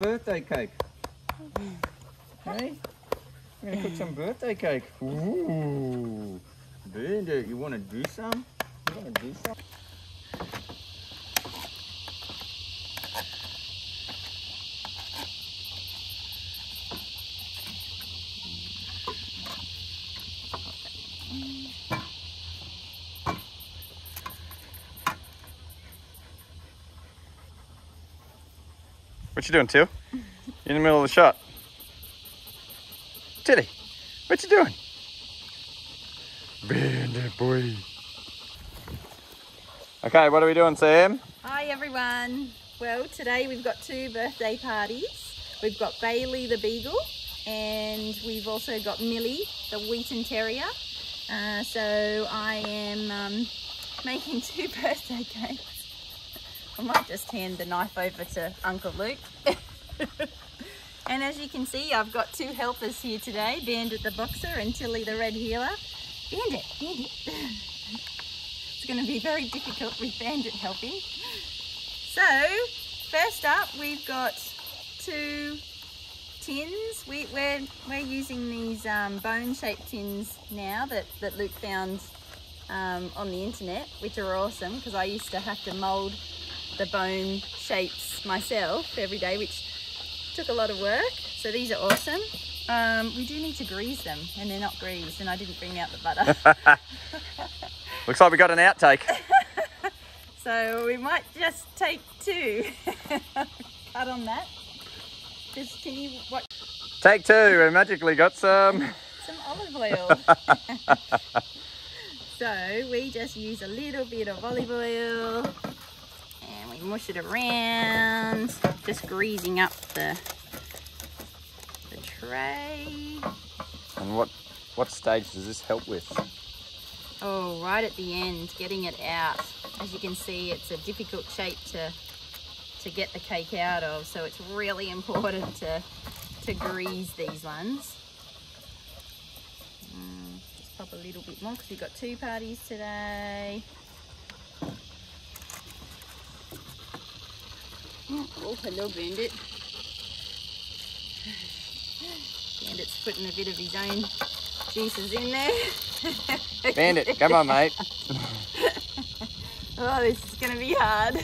birthday cake. Hey, we're gonna cook some birthday cake. Ooh, Bandit, you wanna do some? You wanna do some? What you doing, Till? You're in the middle of the shot. Tilly, what you doing? Bandit boy. Okay, what are we doing, Sam? Hi, everyone. Well, today we've got two birthday parties. We've got Bailey the Beagle, and we've also got Millie the Wheaten Terrier. So I am making two birthday cakes. I might just hand the knife over to Uncle Luke. And as you can see, I've got two helpers here today, Bandit the Boxer and Tilly the Red Healer. Bandit, Bandit. It's going to be very difficult with Bandit helping. So, first up, we've got two tins. We're using these bone-shaped tins now that Luke found on the internet, which are awesome because I used to have to mould the bone shapes myself every day, which took a lot of work. So these are awesome. We do need to grease them, and they're not greased, and I didn't bring out the butter. Looks like we got an outtake. So we might just take two. Cut on that. Just, can you watch? Take two, we magically got some. Some olive oil. So we just use a little bit of olive oil. Mush it around, just greasing up the tray. And what stage does this help with? Oh, right at the end, getting it out. As you can see, it's a difficult shape to get the cake out of, so it's really important to grease these ones. Just pop a little bit more because we've got two parties today. Oh, hello, Bandit. Bandit's putting a bit of his own juices in there. Bandit, come on, mate. Oh, this is going to be hard.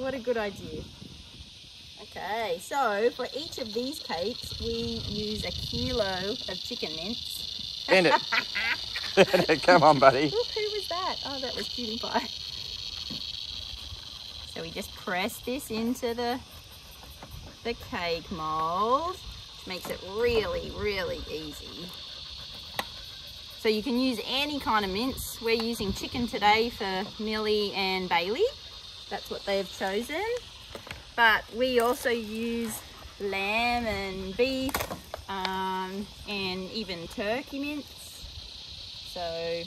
What a good idea. Okay, so for each of these cakes, we use a kilo of chicken mince. Bandit. Bandit, come on, buddy. Oh, who was that? Oh, that was PewDiePie. So we just press this into the cake mold, which makes it really, really easy. So you can use any kind of mince. We're using chicken today for Millie and Bailey. That's what they've chosen. But we also use lamb and beef and even turkey mince. So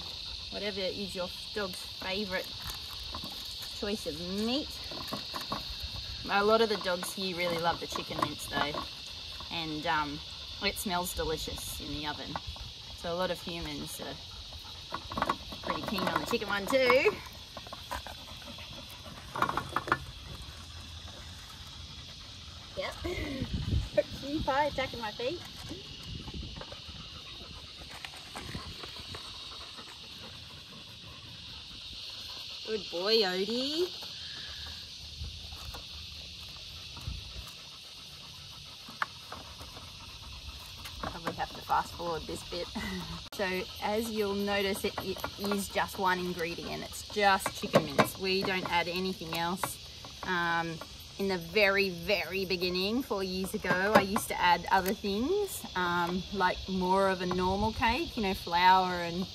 whatever is your dog's favorite choice of meat. A lot of the dogs here really love the chicken mince though, and it smells delicious in the oven. So a lot of humans are pretty keen on the chicken one too. Yep. PewDiePie attacking my feet. Good boy, Odie. Probably have to fast forward this bit. So as you'll notice, it is just one ingredient. It's just chicken mince. We don't add anything else. In the very, very beginning, 4 years ago, I used to add other things, like more of a normal cake, you know, flour and,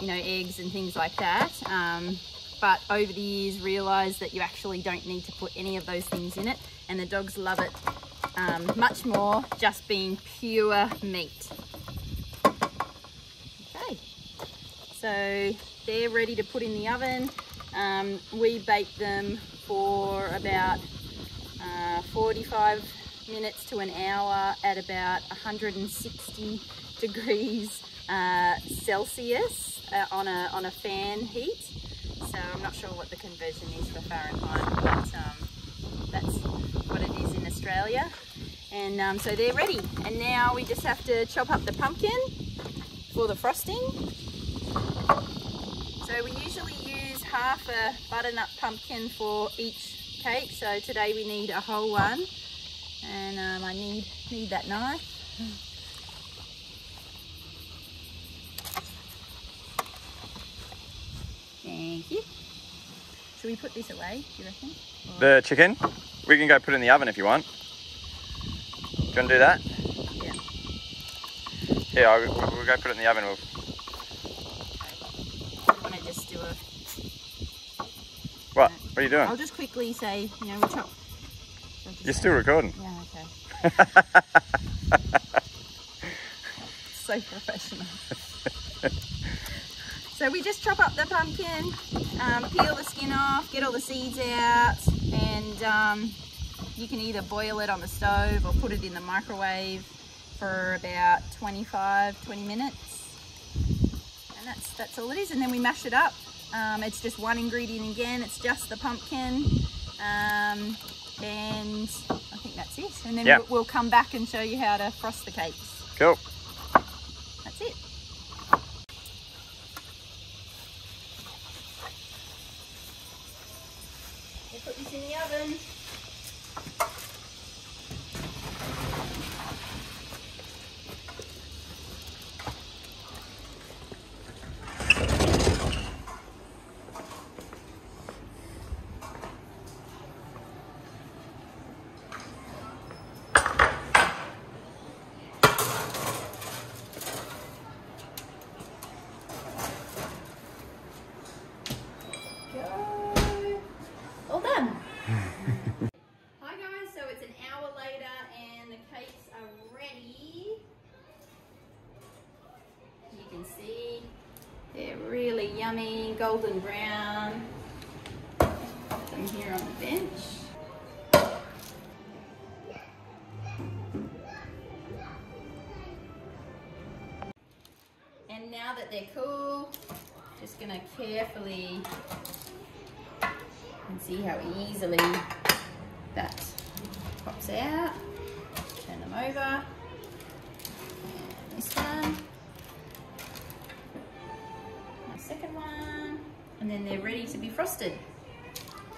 you know, eggs and things like that. But over the years realised that you actually don't need to put any of those things in it, and the dogs love it much more just being pure meat. Okay, so they're ready to put in the oven. We bake them for about 45 minutes to an hour at about 160 degrees Celsius on a fan heat. So I'm not sure what the conversion is for Fahrenheit, but and so they're ready. And now we just have to chop up the pumpkin for the frosting. So we usually use half a butternut pumpkin for each cake, so today we need a whole one. And I need that knife. Thank you. Should we put this away, do you reckon? Or... the chicken? We can go put it in the oven if you want. Do you want to do that? Yeah. Yeah, we'll go put it in the oven. We'll... I want to just do a... What? What are you doing? I'll just quickly say, you know, we'll chop... You're still recording. Yeah, okay. So professional. So we just chop up the pumpkin, peel the skin off, get all the seeds out, and you can either boil it on the stove or put it in the microwave for about 20 minutes. And that's all it is. And then we mash it up. It's just one ingredient again. It's just the pumpkin. And I think that's it. And then yep, we'll come back and show you how to frost the cakes. Cool. That's it. We'll put this in the oven. Golden brown. Put them here on the bench. And now that they're cool, just gonna carefully, and see how easily that pops out. Turn them over. And this one. My second one. And then they're ready to be frosted.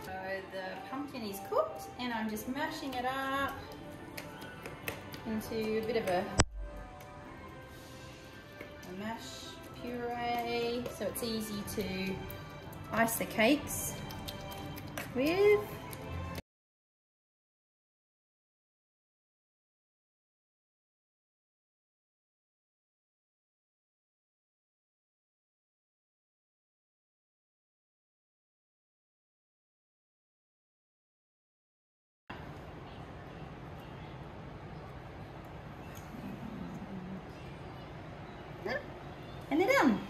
So the pumpkin is cooked and I'm just mashing it up into a bit of a mash puree. So it's easy to ice the cakes with. And they're done.